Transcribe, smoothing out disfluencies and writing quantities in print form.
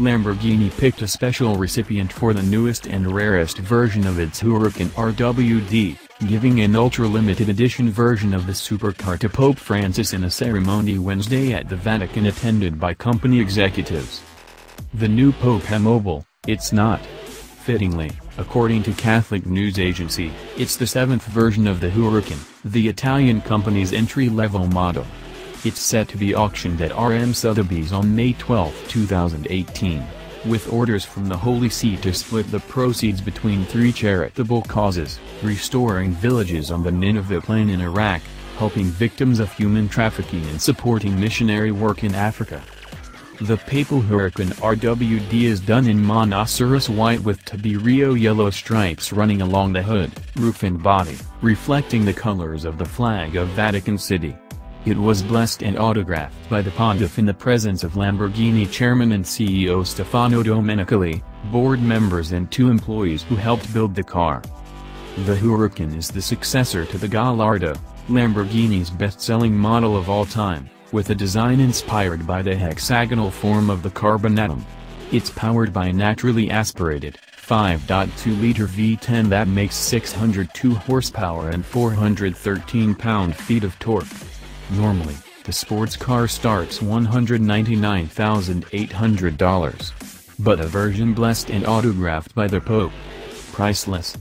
Lamborghini picked a special recipient for the newest and rarest version of its Huracán RWD, giving an ultra-limited edition version of the supercar to Pope Francis in a ceremony Wednesday at the Vatican attended by company executives. The new Pope had mobile, it's not. Fittingly, according to Catholic news agency, it's the seventh version of the Huracán, the Italian company's entry-level model. It's set to be auctioned at RM Sotheby's on May 12, 2018, with orders from the Holy See to split the proceeds between three charitable causes: restoring villages on the Nineveh Plain in Iraq, helping victims of human trafficking, and supporting missionary work in Africa. The Papal Huracán RWD is done in monoceros white with Tiberio yellow stripes running along the hood, roof and body, reflecting the colors of the flag of Vatican City. It was blessed and autographed by the Pontiff in the presence of Lamborghini chairman and CEO Stefano Domenicali, board members and two employees who helped build the car. The Huracán is the successor to the Gallardo, Lamborghini's best-selling model of all time, with a design inspired by the hexagonal form of the carbon atom. It's powered by a naturally aspirated 5.2-liter V10 that makes 602 horsepower and 413 pound-feet of torque. Normally, the sports car starts $199,800. But a version blessed and autographed by the Pope. Priceless.